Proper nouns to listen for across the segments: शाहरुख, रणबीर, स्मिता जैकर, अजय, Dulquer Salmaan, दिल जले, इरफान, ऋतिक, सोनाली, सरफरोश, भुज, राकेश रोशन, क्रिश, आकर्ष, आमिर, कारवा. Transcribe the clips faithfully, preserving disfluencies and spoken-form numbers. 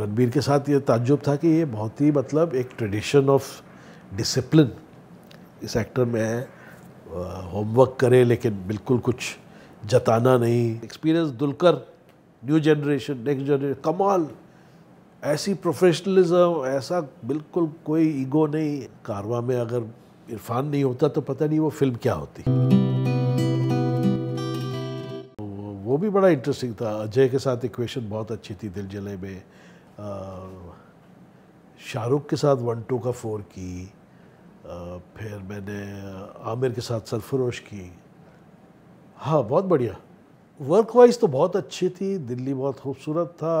रणबीर के साथ ये ताज्जुब था कि ये बहुत ही मतलब एक ट्रेडिशन ऑफ डिसिप्लिन इस एक्टर में है, होमवर्क करे लेकिन बिल्कुल कुछ जताना नहीं। Experience Dulquer, new generation, next generation, कमाल, ऐसी प्रोफेशनलिज्म, ऐसा बिल्कुल कोई ईगो नहीं। कारवा में अगर इरफान नहीं होता तो पता नहीं वो फिल्म क्या होती। वो भी बड़ा इंटरेस्टिंग था। अजय के साथ इक्वेशन बहुत अच्छी थी दिल जले में, शाहरुख के साथ वन टू का फोर की, आ, फिर मैंने आमिर के साथ सरफरोश की। हाँ, बहुत बढ़िया। वर्क वाइज तो बहुत अच्छी थी, दिल्ली बहुत खूबसूरत था,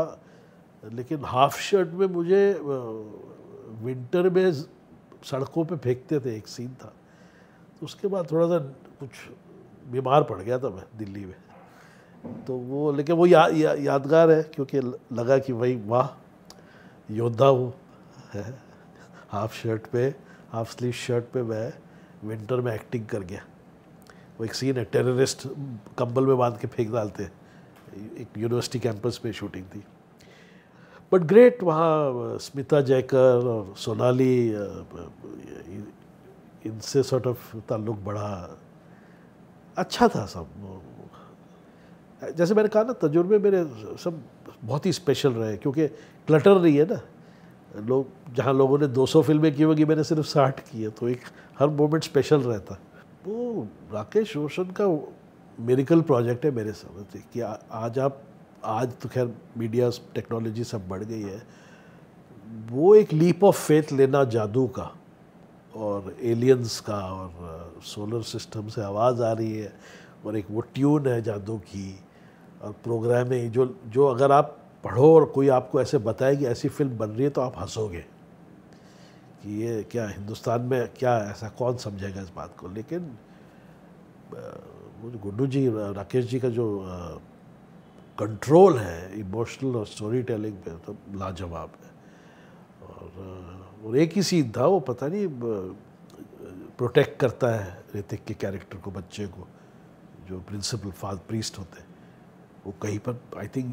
लेकिन हाफ शर्ट में मुझे विंटर में सड़कों पे फेंकते थे, एक सीन था। तो उसके बाद थोड़ा सा कुछ बीमार पड़ गया था मैं दिल्ली में, तो वो लेकिन वो या, या, यादगार है, क्योंकि लगा कि भाई वाह, योद्धा हूँ, हाफ शर्ट पे, हाफ स्लीव शर्ट पे मैं विंटर में एक्टिंग कर गया। वो एक सीन है, टेररिस्ट कंबल में बांध के फेंक डालते हैं, एक यूनिवर्सिटी कैंपस में शूटिंग थी। बट ग्रेट, वहाँ स्मिता जैकर और सोनाली, इनसे सॉर्ट ऑफ ताल्लुक़ बढ़ा, अच्छा था सब। जैसे मैंने कहा ना, तजुर्बे मेरे सब बहुत ही स्पेशल रहे, क्योंकि क्लटर नहीं है ना। लोग जहाँ लोगों ने दो सौ फिल्में की होगी, मैंने सिर्फ साठ की है, तो एक हर मोमेंट स्पेशल रहता। वो राकेश रोशन का मिरेकल प्रोजेक्ट है मेरे समझ कि आ, आज आप आज तो खैर मीडिया टेक्नोलॉजी सब बढ़ गई है, वो एक लीप ऑफ फेथ लेना जादू का और एलियंस का और सोलर सिस्टम से आवाज़ आ रही है और एक वो ट्यून है जादू की और प्रोग्रामिंग जो जो अगर आप पढ़ो और कोई आपको ऐसे बताए कि ऐसी फिल्म बन रही है तो आप हंसोगे कि ये क्या हिंदुस्तान में, क्या ऐसा कौन समझेगा इस बात को। लेकिन वो जो गुड्डू जी, राकेश जी का जो कंट्रोल है इमोशनल और स्टोरी टेलिंग पे, तो लाजवाब है। और, और एक ही सीन था, वो पता नहीं प्रोटेक्ट करता है ऋतिक के कैरेक्टर को, बच्चे को, जो प्रिंसिपल फादर प्रीस्ट होते हैं। वो कहीं पर आई थिंक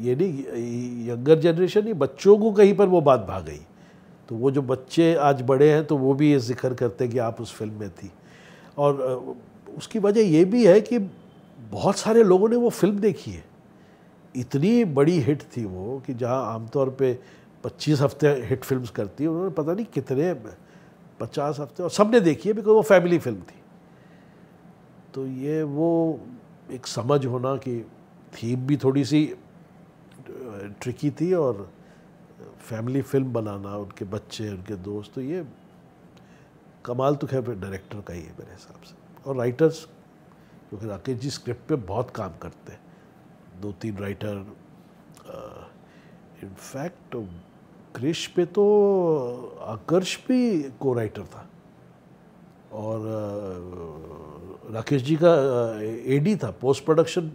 ये नहीं, यंगर जनरेशन नहीं, बच्चों को कहीं पर वो बात भा गई, तो वो जो बच्चे आज बड़े हैं तो वो भी ये जिक्र करते हैं कि आप उस फिल्म में थी। और उसकी वजह ये भी है कि बहुत सारे लोगों ने वो फिल्म देखी है, इतनी बड़ी हिट थी वो कि जहाँ आमतौर पे पच्चीस हफ्ते हिट फिल्म्स करती है, उन्होंने पता नहीं कितने पचास हफ्ते, और सब ने देखी है बिकॉज वो फैमिली फिल्म थी। तो ये वो एक समझ होना कि थीम भी थोड़ी सी ट्रिकी थी और फैमिली फिल्म बनाना, उनके बच्चे, उनके दोस्त, तो ये कमाल तो खैर डायरेक्टर का ही है मेरे हिसाब से, और राइटर्स, क्योंकि राकेश जी स्क्रिप्ट पे बहुत काम करते हैं, दो तीन राइटर। इनफैक्ट क्रिश पे तो आकर्ष भी को राइटर था और uh, राकेश जी का एडी uh, था। पोस्ट प्रोडक्शन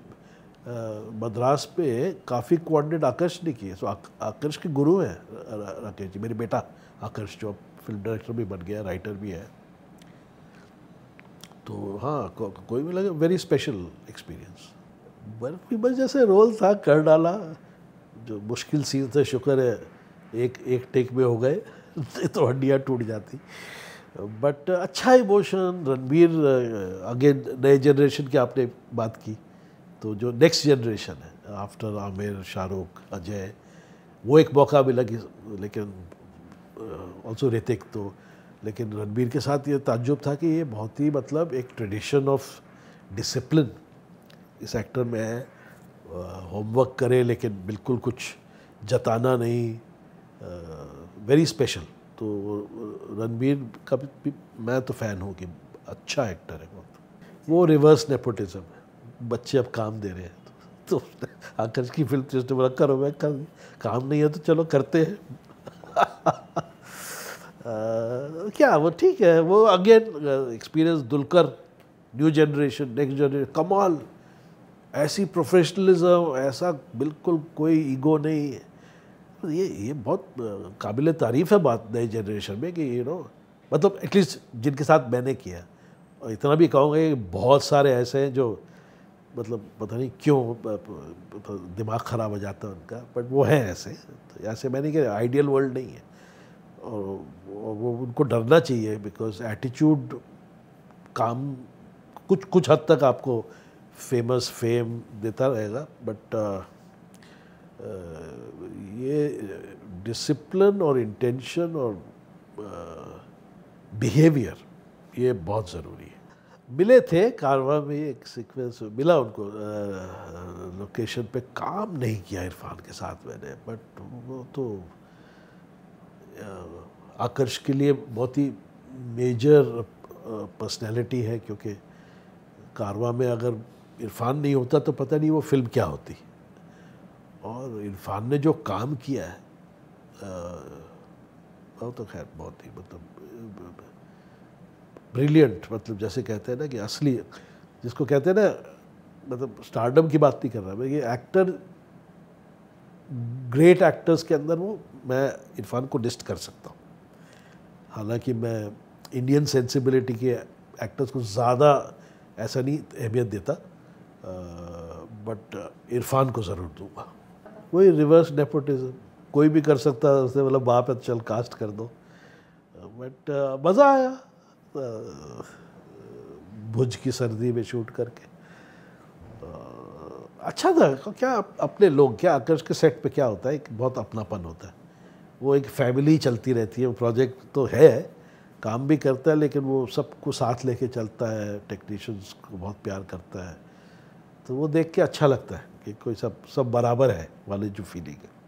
मद्रास uh, पे काफ़ी कोऑर्डिनेट आकर्ष ने किए। सो आकर्ष के गुरु हैं रा, राकेश जी। मेरे बेटा आकर्ष जो फिल्म डायरेक्टर भी बन गया, राइटर भी है। तो हाँ, को, कोई भी लगे वेरी स्पेशल एक्सपीरियंस। बर्फ भी बस जैसे रोल था, कर डाला, जो मुश्किल सीन थे, शुक्र है एक एक टेक में हो गए, तो हड्डियाँ टूट जाती। बट अच्छा इमोशन। रणबीर अगेन, नए जनरेशन की आपने बात की, तो जो नेक्स्ट जनरेशन है आफ्टर आमिर, शाहरुख, अजय, वो एक मौका मिला कि, लेकिन ऑल्सो ऋतिक तो, लेकिन रणबीर के साथ ये ताज्जुब था कि ये बहुत ही मतलब एक ट्रेडिशन ऑफ डिसिप्लिन इस एक्टर में है, होमवर्क करे लेकिन बिल्कुल कुछ जताना नहीं, वेरी स्पेशल। तो रणबीर का भी मैं तो फ़ैन हूँ कि अच्छा एक्टर है बहुत। वो रिवर्स नेपोटिज्म है, बच्चे अब काम दे रहे हैं, तो, तो आकर्ष की फिल्म जिसने बोला करो, मैं कर, काम नहीं है तो चलो करते हैं। आ, क्या वो ठीक है, वो again experience Dulquer, new generation, next generation, कमाल, ऐसी प्रोफेशनलिज्म, ऐसा बिल्कुल कोई ईगो नहीं है। ये ये बहुत काबिल तारीफ़ है बात नई जनरेशन में कि यू नो मतलब एटलीस्ट जिनके साथ मैंने किया। और इतना भी कहूँगा कि बहुत सारे ऐसे हैं जो मतलब पता नहीं क्यों दिमाग ख़राब हो जाता है उनका, बट वो है ऐसे। तो ऐसे मैंने कि आइडियल वर्ल्ड नहीं है, और वो उनको डरना चाहिए बिकॉज एटीट्यूड काम कुछ कुछ हद तक आपको फेमस फेम देता रहेगा, बट ये डिसिप्लिन और इंटेंशन और बिहेवियर ये बहुत ज़रूरी है। मिले थे कारवा में, एक सीक्वेंस मिला उनको लोकेशन पे, काम नहीं किया इरफान के साथ मैंने, बट वो तो आकर्ष के लिए बहुत ही मेजर पर्सनैलिटी है, क्योंकि कारवा में अगर इरफान नहीं होता तो पता नहीं वो फिल्म क्या होती। और इरफान ने जो काम किया है वो तो खैर बहुत ही मतलब ब्रिलियंट, मतलब जैसे कहते हैं ना कि असली, जिसको कहते हैं ना, मतलब स्टारडम की बात नहीं कर रहा मैं, ये एक्टर ग्रेट एक्टर्स के अंदर वो मैं इरफान को लिस्ट कर सकता हूँ। हालांकि मैं इंडियन सेंसिबिलिटी के एक्टर्स को ज़्यादा ऐसा नहीं अहमियत देता, बट इरफान को ज़रूर दूंगा। वही रिवर्स नेपोटिज्म, कोई भी कर सकता है, उसने मतलब बाप है चल कास्ट कर दो, बट मज़ा आया भुज की सर्दी में शूट करके, अच्छा था। क्या अपने लोग, क्या आकर्ष के सेट पे क्या होता है, एक बहुत अपनापन होता है, वो एक फैमिली चलती रहती है। प्रोजेक्ट तो है, काम भी करता है, लेकिन वो सबको साथ लेके चलता है, टेक्नीशियंस को बहुत प्यार करता है, तो वो देख के अच्छा लगता है कि कोई सब सब बराबर है वाली जो फीलिंग है।